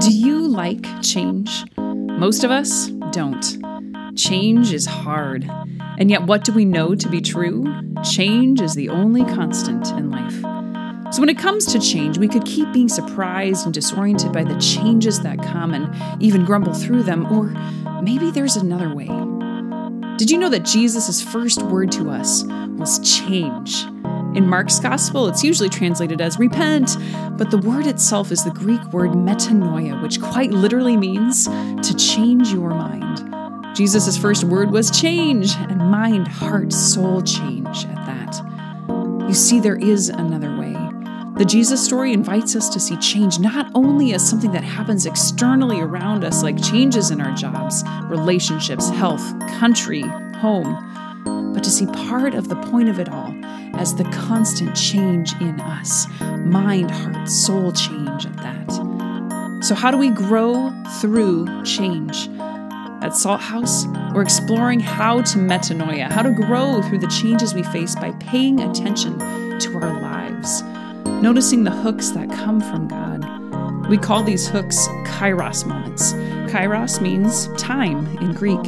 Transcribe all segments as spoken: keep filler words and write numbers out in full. Do you like change? Most of us don't. Change is hard. And yet what do we know to be true? Change is the only constant in life. So when it comes to change, we could keep being surprised and disoriented by the changes that come and even grumble through them, or maybe there's another way. Did you know that Jesus' first word to us was change? In Mark's gospel, it's usually translated as repent, but the word itself is the Greek word metanoia, which quite literally means to change your mind. Jesus' first word was change, and mind, heart, soul change at that. You see, there is another way. The Jesus story invites us to see change not only as something that happens externally around us, like changes in our jobs, relationships, health, country, home, but to see part of the point of it all as the constant change in us, mind, heart, soul change at that. So how do we grow through change? At Salt House, we're exploring how to metanoia, how to grow through the changes we face by paying attention to our lives, noticing the hooks that come from God. We call these hooks kairos moments. Kairos means time in Greek.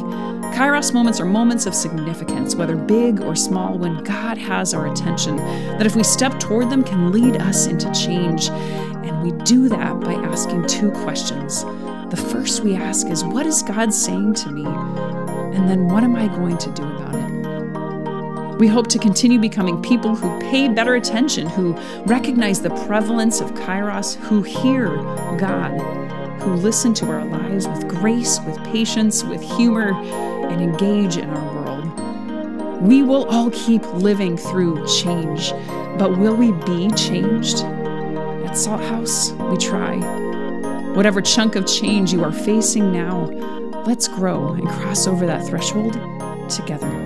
Kairos moments are moments of significance, whether big or small, when God has our attention, that if we step toward them can lead us into change. And we do that by asking two questions. The first we ask is, what is God saying to me? And then what am I going to do about it? We hope to continue becoming people who pay better attention, who recognize the prevalence of kairos, who hear God, who listen to our lives with grace, with patience, with humor, and engage in our world. We will all keep living through change, but will we be changed? At Salt House, we try. Whatever chunk of change you are facing now, let's grow and cross over that threshold together.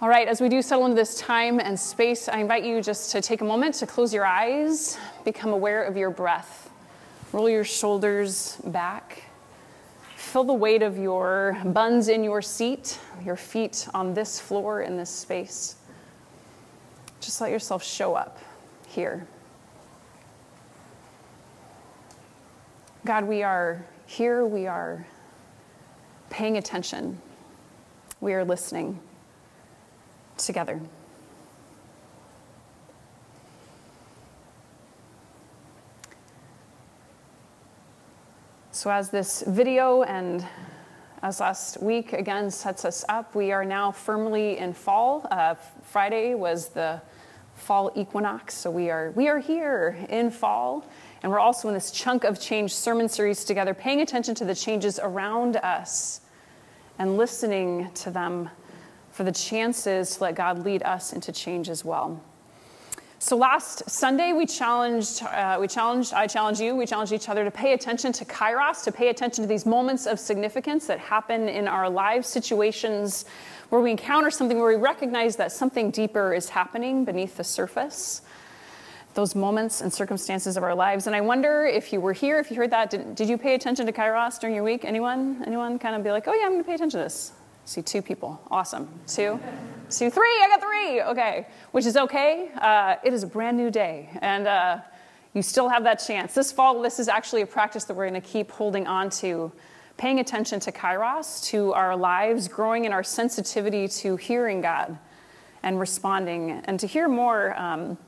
All right, as we do settle into this time and space, I invite you just to take a moment to close your eyes, become aware of your breath. Roll your shoulders back. Feel the weight of your buns in your seat, your feet on this floor in this space. Just let yourself show up here. God, we are here. We are paying attention. We are listening together. So as this video and as last week again sets us up, we are now firmly in fall. Uh, Friday was the fall equinox, so we are we are here in fall, and we're also in this Chunk of Change sermon series together, paying attention to the changes around us and listening to them for the chances to let God lead us into change as well. So last Sunday, we challenged, uh, we challenged, I challenged you, we challenged each other to pay attention to kairos, to pay attention to these moments of significance that happen in our lives, situations where we encounter something, where we recognize that something deeper is happening beneath the surface, those moments and circumstances of our lives. And I wonder if you were here, if you heard that, did, did you pay attention to kairos during your week? Anyone? Anyone kind of be like, oh yeah, I'm going to pay attention to this. See, two people. Awesome. Two, two, three. I got three. Okay. Which is okay. Uh, it is a brand new day. And uh, you still have that chance. This fall, this is actually a practice that we're going to keep holding on to, paying attention to kairos, to our lives, growing in our sensitivity to hearing God and responding. And to hear more um,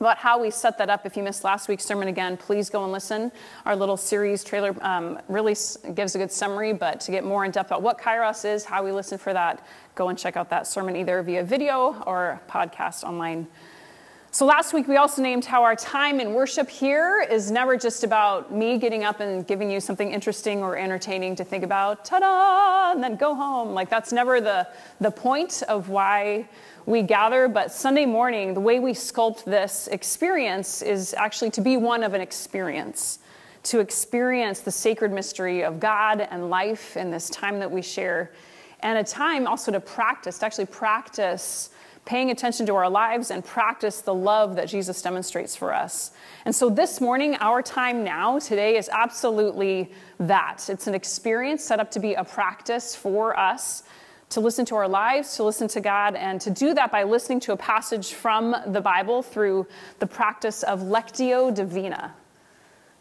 about how we set that up, if you missed last week's sermon again, please go and listen. Our little series trailer um, really gives a good summary, but to get more in depth about what kairos is, how we listen for that, go and check out that sermon either via video or podcast online. So last week we also named how our time in worship here is never just about me getting up and giving you something interesting or entertaining to think about, ta-da, and then go home. Like that's never the, the point of why we gather, but Sunday morning, the way we sculpt this experience is actually to be one of an experience, to experience the sacred mystery of God and life in this time that we share, and a time also to practice, to actually practice paying attention to our lives and practice the love that Jesus demonstrates for us. And so this morning, our time now, today, is absolutely that. It's an experience set up to be a practice for us to listen to our lives, to listen to God, and to do that by listening to a passage from the Bible through the practice of Lectio Divina.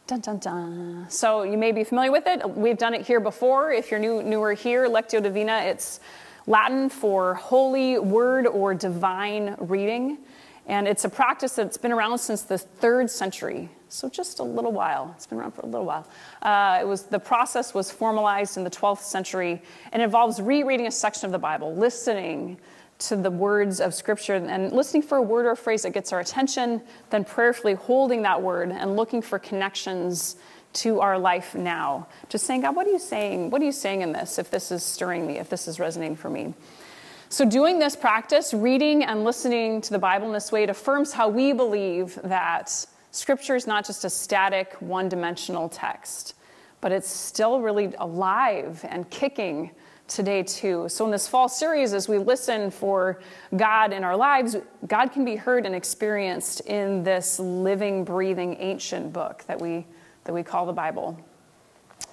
Dun, dun, dun. So you may be familiar with it. We've done it here before. If you're new, newer here, Lectio Divina, it's Latin for holy word or divine reading. And it's a practice that's been around since the third century. So just a little while. It's been around for a little while. Uh, it was the process was formalized in the twelfth century and involves rereading a section of the Bible, listening to the words of Scripture, and listening for a word or a phrase that gets our attention, then prayerfully holding that word and looking for connections to our life now. Just saying, God, what are you saying? What are you saying in this? If this is stirring me, if this is resonating for me. So doing this practice, reading and listening to the Bible in this way, it affirms how we believe that Scripture is not just a static, one-dimensional text, but it's still really alive and kicking today, too. So in this fall series, as we listen for God in our lives, God can be heard and experienced in this living, breathing, ancient book that we, that we call the Bible.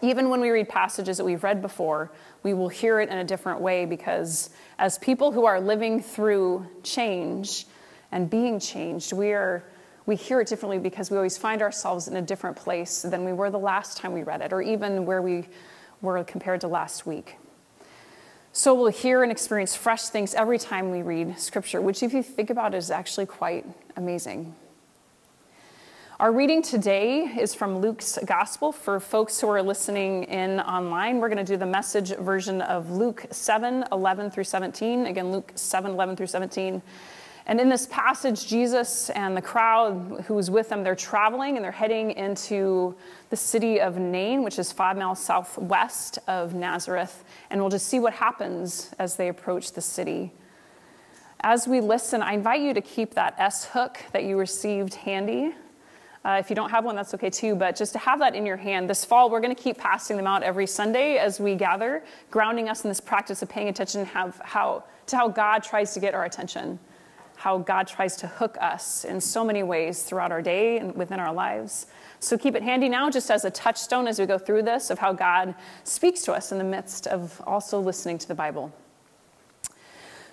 Even when we read passages that we've read before, we will hear it in a different way because as people who are living through change and being changed, we are... we hear it differently because we always find ourselves in a different place than we were the last time we read it, or even where we were compared to last week. So we'll hear and experience fresh things every time we read Scripture, which if you think about it is actually quite amazing. Our reading today is from Luke's Gospel. For folks who are listening in online, we're going to do the Message version of Luke seven, eleven through seventeen. Again, Luke seven, eleven through seventeen. And in this passage, Jesus and the crowd who was with them, they're traveling and they're heading into the city of Nain, which is five miles southwest of Nazareth. And we'll just see what happens as they approach the city. As we listen, I invite you to keep that S hook that you received handy. Uh, if you don't have one, that's okay too, but just to have that in your hand. This fall, we're going to keep passing them out every Sunday as we gather, grounding us in this practice of paying attention have how, to how God tries to get our attention. How God tries to hook us in so many ways throughout our day and within our lives. So keep it handy now just as a touchstone as we go through this of how God speaks to us in the midst of also listening to the Bible.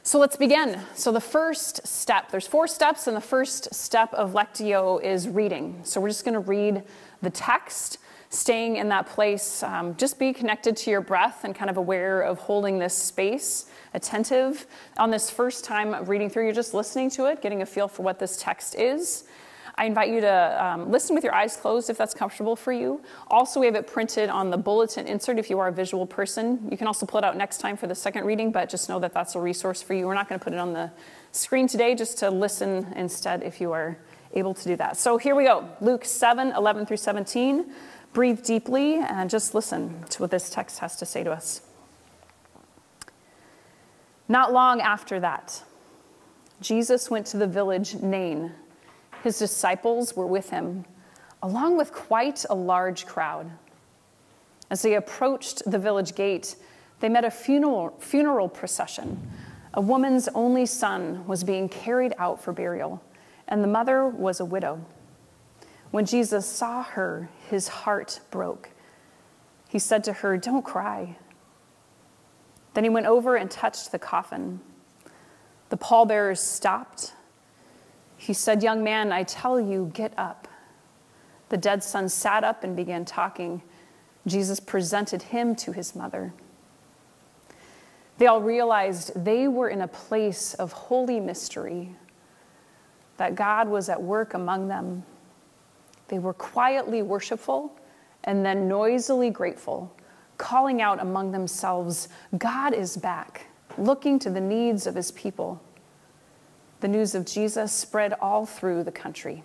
So let's begin. So the first step, there's four steps, and the first step of Lectio is reading. So we're just going to read the text, staying in that place. Um, just be connected to your breath and kind of aware of holding this space, attentive. On this first time of reading through, you're just listening to it, getting a feel for what this text is. I invite you to um, listen with your eyes closed if that's comfortable for you. Also, we have it printed on the bulletin insert if you are a visual person. You can also pull it out next time for the second reading, but just know that that's a resource for you. We're not going to put it on the screen today, just to listen instead if you are able to do that. So here we go. Luke seven, eleven through seventeen. Breathe deeply and just listen to what this text has to say to us. Not long after that, Jesus went to the village Nain. His disciples were with him, along with quite a large crowd. As they approached the village gate, they met a funeral, funeral procession. A woman's only son was being carried out for burial, and the mother was a widow. When Jesus saw her, his heart broke. He said to her, "Don't cry." Then he went over and touched the coffin. The pallbearers stopped. He said, "Young man, I tell you, get up." The dead son sat up and began talking. Jesus presented him to his mother. They all realized they were in a place of holy mystery, that God was at work among them. They were quietly worshipful and then noisily grateful, calling out among themselves, "God is back, looking to the needs of his people." The news of Jesus spread all through the country.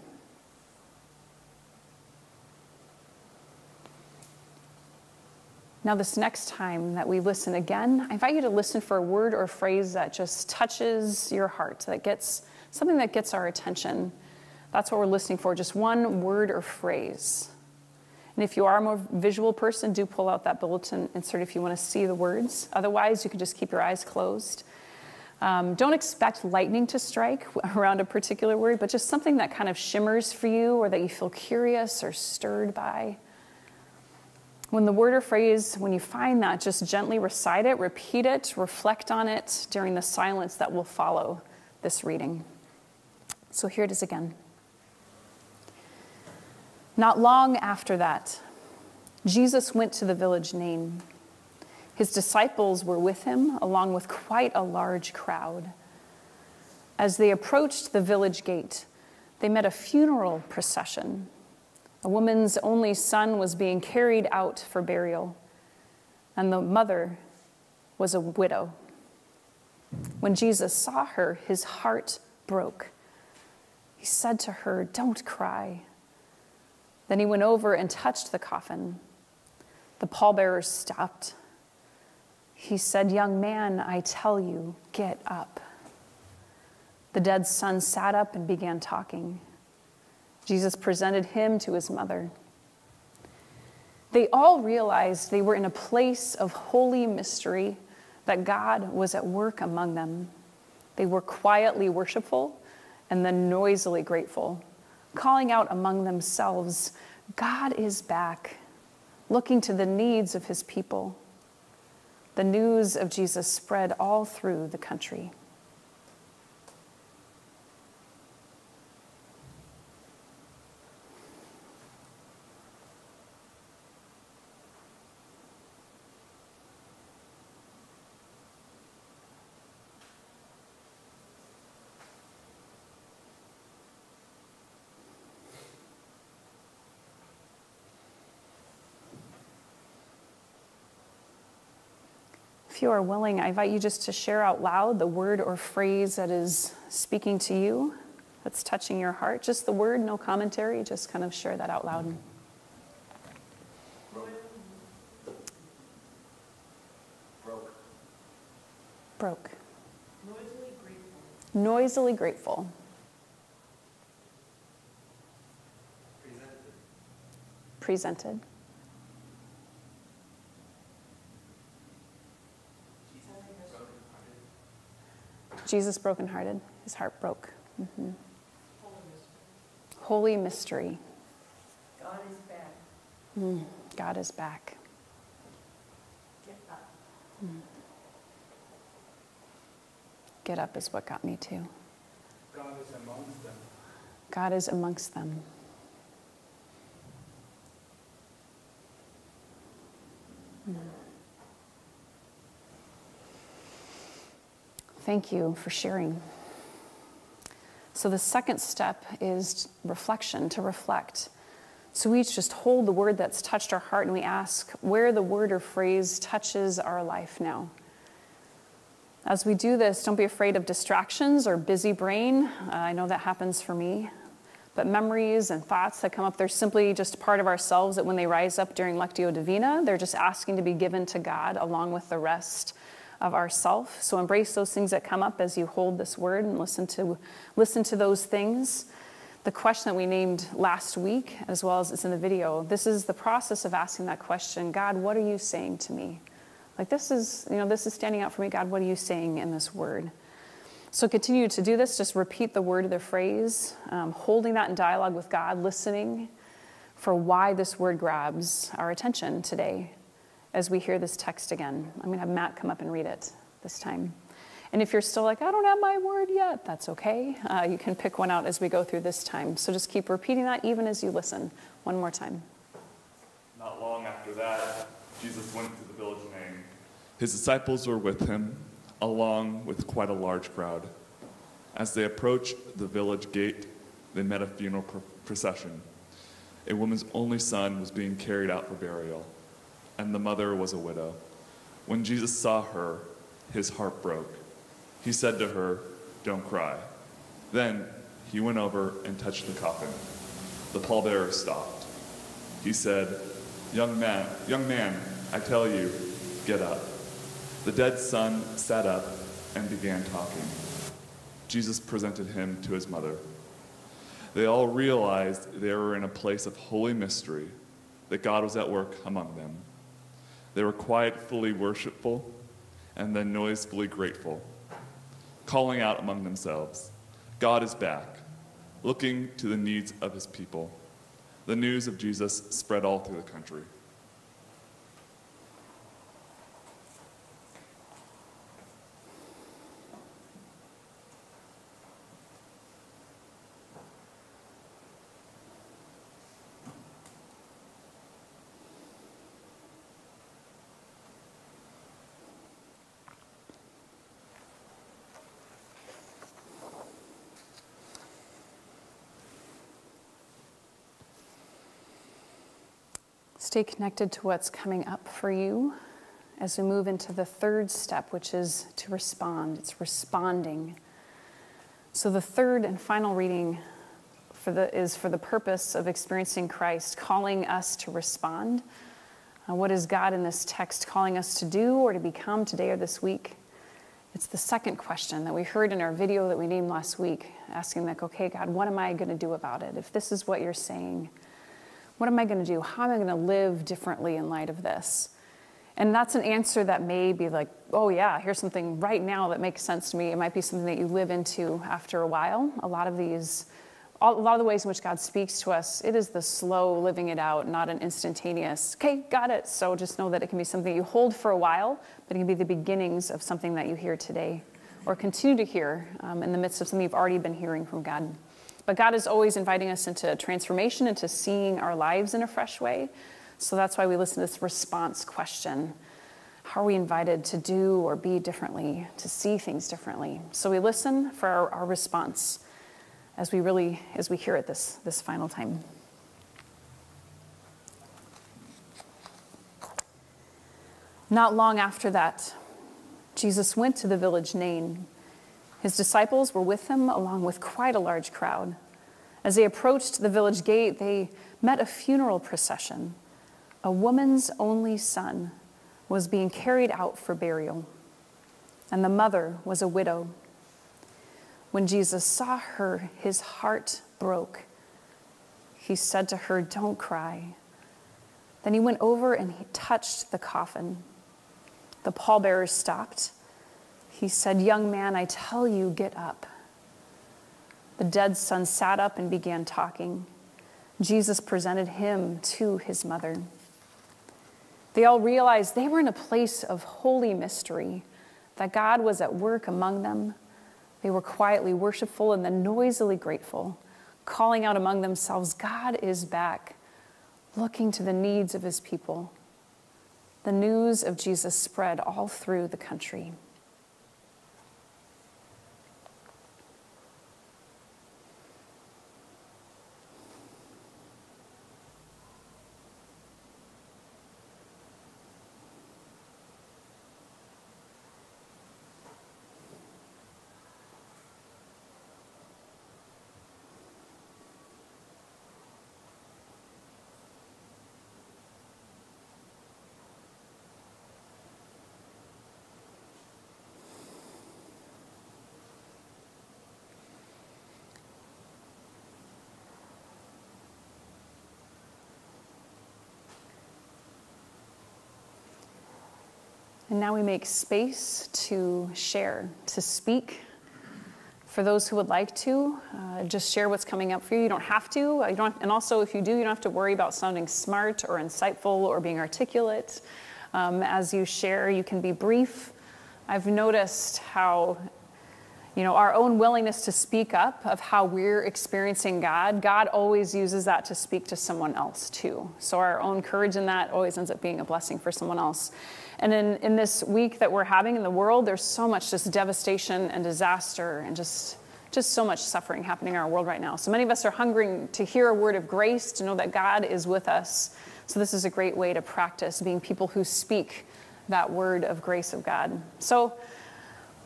Now, this next time that we listen again, I invite you to listen for a word or a phrase that just touches your heart, that gets something that gets our attention. That's what we're listening for, just one word or phrase. And if you are a more visual person, do pull out that bulletin insert if you want to see the words. Otherwise, you can just keep your eyes closed. Um, don't expect lightning to strike around a particular word, but just something that kind of shimmers for you or that you feel curious or stirred by. When the word or phrase, when you find that, just gently recite it, repeat it, reflect on it during the silence that will follow this reading. So here it is again. Not long after that, Jesus went to the village Nain. His disciples were with him, along with quite a large crowd. As they approached the village gate, they met a funeral procession. A woman's only son was being carried out for burial, and the mother was a widow. When Jesus saw her, his heart broke. He said to her, "Don't cry." Then he went over and touched the coffin. The pallbearers stopped. He said, "Young man, I tell you, get up." The dead son sat up and began talking. Jesus presented him to his mother. They all realized they were in a place of holy mystery, that God was at work among them. They were quietly worshipful and then noisily grateful, calling out among themselves, "God is back," looking to the needs of his people. The news of Jesus spread all through the country. If you are willing, I invite you just to share out loud the word or phrase that is speaking to you, that's touching your heart. Just the word, no commentary, just kind of share that out loud. Broke. Broke. Broke. Noisily grateful. Noisily grateful. Presented. Presented. Jesus brokenhearted, his heart broke. Mm-hmm. Holy mystery. Holy mystery. God is back. Mm. God is back. Get up. Mm. Get up is what got me too. God is amongst them. God is amongst them. Mm. Thank you for sharing. So the second step is reflection, to reflect. So we each just hold the word that's touched our heart and we ask where the word or phrase touches our life now. As we do this, don't be afraid of distractions or busy brain. Uh, I know that happens for me. But memories and thoughts that come up, they're simply just part of ourselves that when they rise up during Lectio Divina, they're just asking to be given to God along with the rest of ourself. So embrace those things that come up as you hold this word and listen to listen to those things. The question that we named last week, as well as it's in the video, this is the process of asking that question, God, what are you saying to me? Like this is, you know, this is standing out for me. God, what are you saying in this word? So continue to do this. Just repeat the word or the phrase, um, holding that in dialogue with God, listening for why this word grabs our attention today. As we hear this text again. I'm gonna have Matt come up and read it this time. And if you're still like, I don't have my word yet, that's okay. Uh, you can pick one out as we go through this time. So just keep repeating that even as you listen. One more time. Not long after that, Jesus went to the village Nain. His disciples were with him, along with quite a large crowd. As they approached the village gate, they met a funeral procession. A woman's only son was being carried out for burial, and the mother was a widow. When Jesus saw her, his heart broke. He said to her, "Don't cry." Then he went over and touched the coffin. The pallbearer stopped. He said, young man, young man, I tell you, get up." The dead son sat up and began talking. Jesus presented him to his mother. They all realized they were in a place of holy mystery, that God was at work among them. They were quietly worshipful and then noisily grateful, calling out among themselves, God is back, looking to the needs of his people. The news of Jesus spread all through the country. Stay connected to what's coming up for you as we move into the third step, which is to respond. It's responding. So the third and final reading for the, is for the purpose of experiencing Christ, calling us to respond. Uh, what is God in this text calling us to do or to become today or this week? It's the second question that we heard in our video that we named last week, asking like, okay, God, what am I going to do about it? If this is what you're saying, what am I going to do? How am I going to live differently in light of this? And that's an answer that may be like, oh yeah, here's something right now that makes sense to me. It might be something that you live into after a while. A lot of these, all, a lot of the ways in which God speaks to us, it is the slow living it out, not an instantaneous, okay, got it. So just know that it can be something you hold for a while, but it can be the beginnings of something that you hear today or continue to hear um, in the midst of something you've already been hearing from God. But God is always inviting us into transformation, into seeing our lives in a fresh way. So that's why we listen to this response question. How are we invited to do or be differently, to see things differently? So we listen for our, our response as we really, as we hear it this, this final time. Not long after that, Jesus went to the village Nain. His disciples were with him, along with quite a large crowd. As they approached the village gate, they met a funeral procession. A woman's only son was being carried out for burial, and the mother was a widow. When Jesus saw her, his heart broke. He said to her, "Don't cry." Then he went over and he touched the coffin. The pallbearers stopped. He said, "Young man, I tell you, get up." The dead son sat up and began talking. Jesus presented him to his mother. They all realized they were in a place of holy mystery, that God was at work among them. They were quietly worshipful and then noisily grateful, calling out among themselves, "God is back, looking to the needs of his people." The news of Jesus spread all through the country. And now we make space to share, to speak. For those who would like to, uh, just share what's coming up for you. You don't have to. You don't have, and also, if you do, you don't have to worry about sounding smart or insightful or being articulate. Um, as you share, you can be brief. I've noticed how, you know, our own willingness to speak up of how we're experiencing God, God always uses that to speak to someone else too. So our own courage in that always ends up being a blessing for someone else. And in, in this week that we're having in the world, there's so much just devastation and disaster and just, just so much suffering happening in our world right now. So many of us are hungering to hear a word of grace, to know that God is with us. So this is a great way to practice being people who speak that word of grace of God. So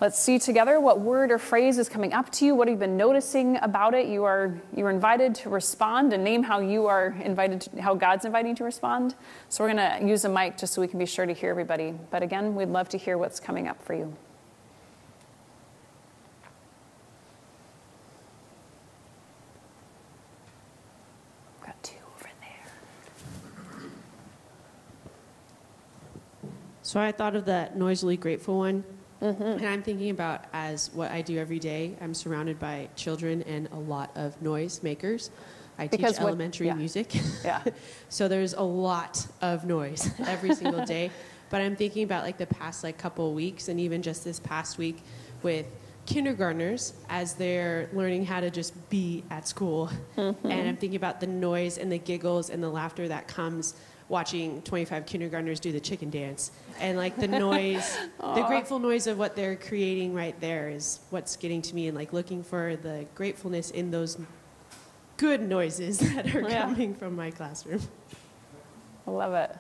let's see together what word or phrase is coming up to you. What have you been noticing about it? You are, you're invited to respond and name how you are invited, to, how God's inviting you to respond. So we're going to use a mic just so we can be sure to hear everybody. But again, we'd love to hear what's coming up for you. Got two over there. So I thought of that noisily grateful one. Mm-hmm. And I'm thinking about as what I do every day. I'm surrounded by children and a lot of noise makers. I because teach what, elementary yeah. music. Yeah. So there's a lot of noise every single day. But I'm thinking about like the past like couple weeks and even just this past week with kindergartners as they're learning how to just be at school. Mm-hmm. And I'm thinking about the noise and the giggles and the laughter that comes watching twenty-five kindergartners do the chicken dance. And like the noise, the grateful noise of what they're creating right there is what's getting to me, and like looking for the gratefulness in those good noises that are yeah. coming from my classroom. I love it.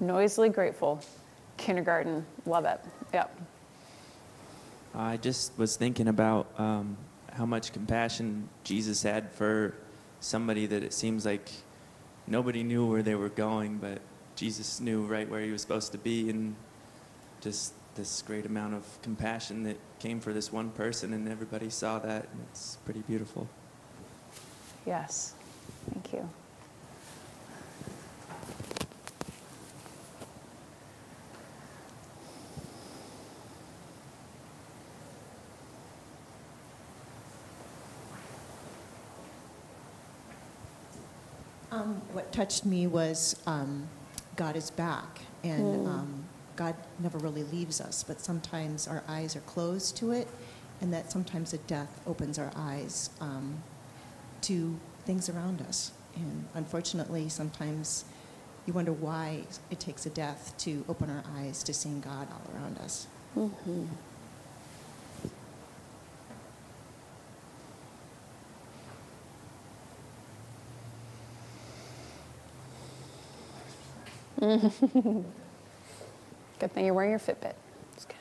Noisily grateful. Kindergarten. Love it. Yep. I just was thinking about um, how much compassion Jesus had for somebody that it seems like nobody knew where they were going, but Jesus knew right where he was supposed to be, and just this great amount of compassion that came for this one person, and everybody saw that, and it's pretty beautiful. Yes. Thank you. Um, what touched me was um, God is back, and mm. um, God never really leaves us, but sometimes our eyes are closed to it, and that sometimes a death opens our eyes um, to things around us. And unfortunately, sometimes you wonder why it takes a death to open our eyes to seeing God all around us. Mm-hmm. Good thing you're wearing your Fitbit. It's good.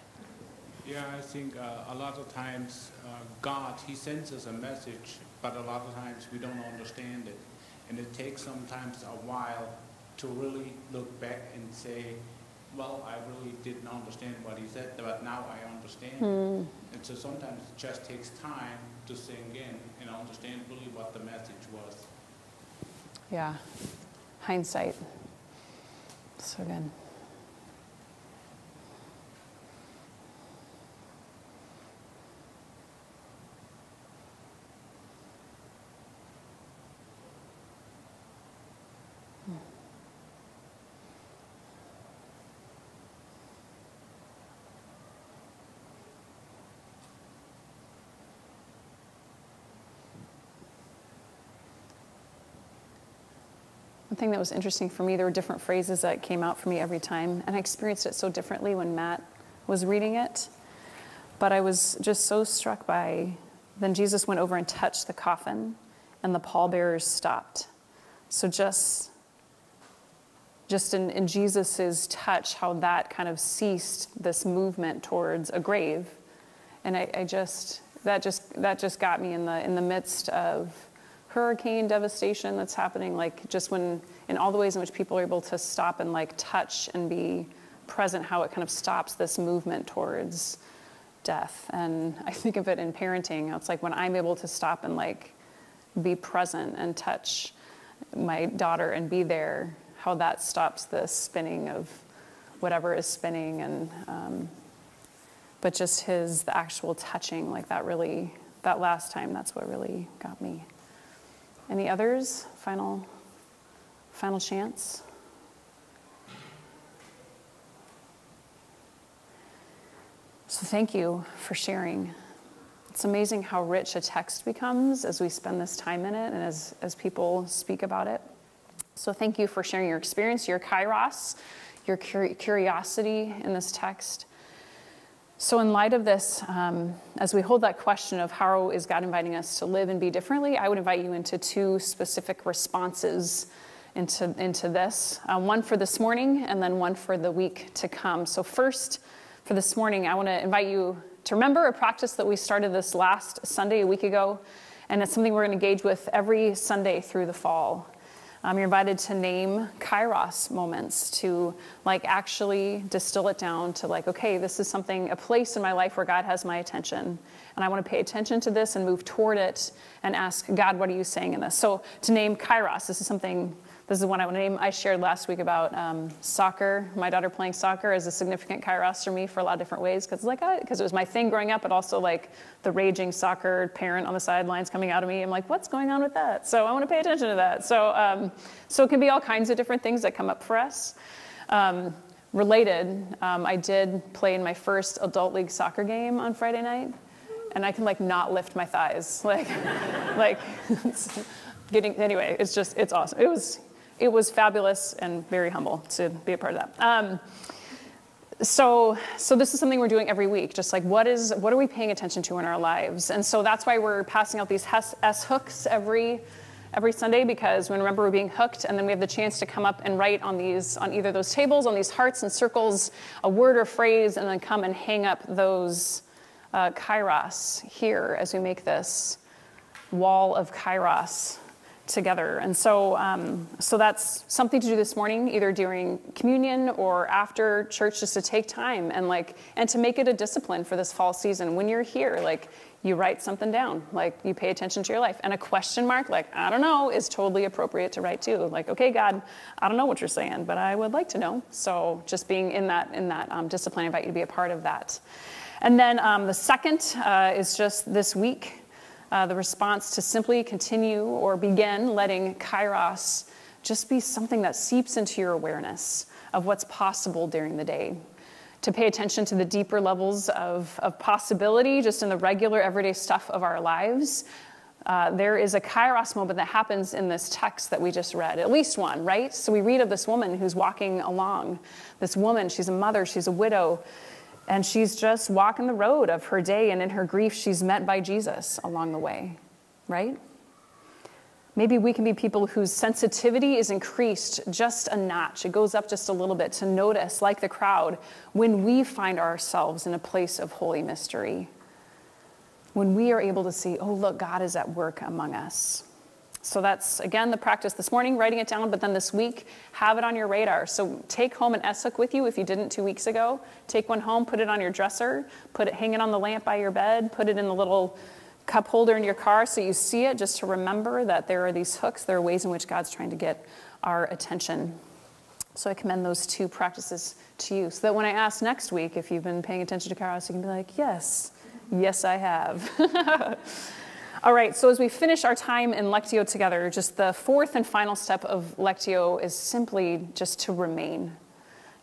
Yeah, I think uh, a lot of times uh, God, he sends us a message, but a lot of times we don't understand it. And it takes sometimes a while to really look back and say, well, I really didn't understand what he said, but now I understand. Mm. And so sometimes it just takes time to sink in and understand really what the message was. Yeah, hindsight. So good. Thing that was interesting for me, there were different phrases that came out for me every time, and I experienced it so differently when Matt was reading it, but I was just so struck by, then Jesus went over and touched the coffin, and the pallbearers stopped. So just just in, in Jesus's touch, how that kind of ceased this movement towards a grave, and I, I just that just that just got me in the in the midst of hurricane devastation that's happening, like just when, in all the ways in which people are able to stop and like touch and be present, how it kind of stops this movement towards death. And I think of it in parenting. It's like when I'm able to stop and like be present and touch my daughter and be there, how that stops the spinning of whatever is spinning. And, um, but just his, the actual touching, like that really, that last time, that's what really got me. Any others? Final, final chance. So thank you for sharing. It's amazing how rich a text becomes as we spend this time in it and as, as people speak about it. So thank you for sharing your experience, your kairos, your curiosity in this text. So in light of this, um, as we hold that question of how is God inviting us to live and be differently, I would invite you into two specific responses into, into this. Uh, one for this morning and then one for the week to come. So first, for this morning, I want to invite you to remember a practice that we started this last Sunday a week ago, and it's something we're going to engage with every Sunday through the fall. Um, you're invited to name kairos moments, to like actually distill it down to like, okay, this is something, a place in my life where God has my attention, and I want to pay attention to this and move toward it and ask God, what are you saying in this? So to name kairos, this is something, this is one I want to name. I shared last week about um, soccer. My daughter playing soccer is a significant kairos for me for a lot of different ways, because like, because it was my thing growing up, but also like the raging soccer parent on the sidelines coming out of me. I'm like, what's going on with that? So I want to pay attention to that. So, um, so it can be all kinds of different things that come up for us. Um, related, um, I did play in my first adult league soccer game on Friday night, and I can like not lift my thighs. Like, like it's getting, anyway, it's just, it's awesome. It was. It was fabulous and very humble to be a part of that. Um, so, so this is something we're doing every week. Just like what is, what are we paying attention to in our lives? And so that's why we're passing out these S hooks every every Sunday because we remember we're being hooked, and then we have the chance to come up and write on these, on either those tables, on these hearts and circles, a word or phrase, and then come and hang up those uh, kairos here as we make this wall of kairos together. And so, um, so that's something to do this morning, either during communion or after church, just to take time and like, and to make it a discipline for this fall season. When you're here, like, you write something down, like you pay attention to your life. And a question mark, like, I don't know, is totally appropriate to write too. Like, okay, God, I don't know what you're saying, but I would like to know. So just being in that, in that um, discipline, I invite you to be a part of that. And then um, the second uh, is just this week, uh, the response to simply continue or begin letting kairos just be something that seeps into your awareness of what's possible during the day. To pay attention to the deeper levels of, of possibility just in the regular everyday stuff of our lives. Uh, there is a kairos moment that happens in this text that we just read, at least one, right? So we read of this woman who's walking along. This woman, she's a mother, she's a widow, and she's just walking the road of her day, and in her grief, she's met by Jesus along the way, right? Maybe we can be people whose sensitivity is increased just a notch. It goes up just a little bit to notice, like the crowd, when we find ourselves in a place of holy mystery. When we are able to see, oh, look, God is at work among us. So that's, again, the practice this morning, writing it down, but then this week, have it on your radar. So take home an esek with you if you didn't two weeks ago. Take one home, put it on your dresser, put it, hang it on the lamp by your bed, put it in the little cup holder in your car so you see it, just to remember that there are these hooks, there are ways in which God's trying to get our attention. So I commend those two practices to you, so that when I ask next week if you've been paying attention to kairos, you can be like, yes, yes I have. All right, so as we finish our time in Lectio together, just the fourth and final step of Lectio is simply just to remain,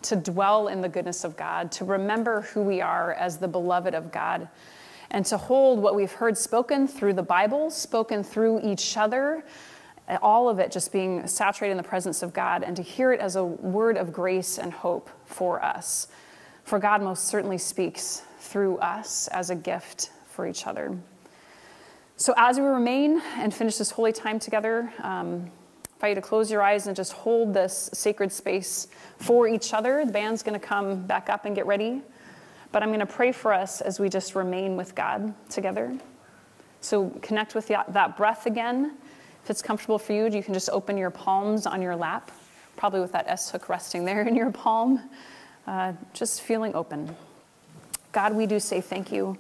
to dwell in the goodness of God, to remember who we are as the beloved of God, and to hold what we've heard spoken through the Bible, spoken through each other, all of it just being saturated in the presence of God, and to hear it as a word of grace and hope for us. For God most certainly speaks through us as a gift for each other. So as we remain and finish this holy time together, um, I invite you to close your eyes and just hold this sacred space for each other. The band's going to come back up and get ready. But I'm going to pray for us as we just remain with God together. So connect with the, that breath again. If it's comfortable for you, you can just open your palms on your lap, probably with that S-hook resting there in your palm, uh, just feeling open. God, we do say thank you.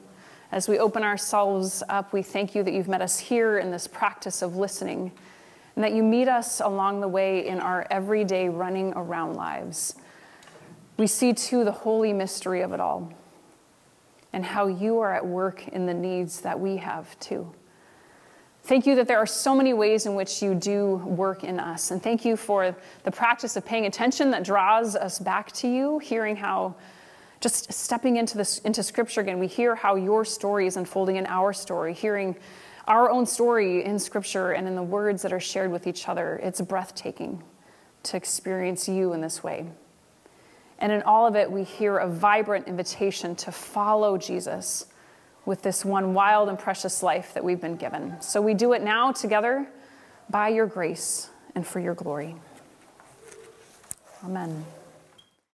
As we open ourselves up, we thank you that you've met us here in this practice of listening, and that you meet us along the way in our everyday running around lives. We see, too, the holy mystery of it all, and how you are at work in the needs that we have too. Thank you that there are so many ways in which you do work in us. And thank you for the practice of paying attention that draws us back to you, hearing how, just stepping into this, into Scripture again, we hear how your story is unfolding in our story, hearing our own story in Scripture and in the words that are shared with each other. It's breathtaking to experience you in this way. And in all of it, we hear a vibrant invitation to follow Jesus with this one wild and precious life that we've been given. So we do it now together by your grace and for your glory. Amen.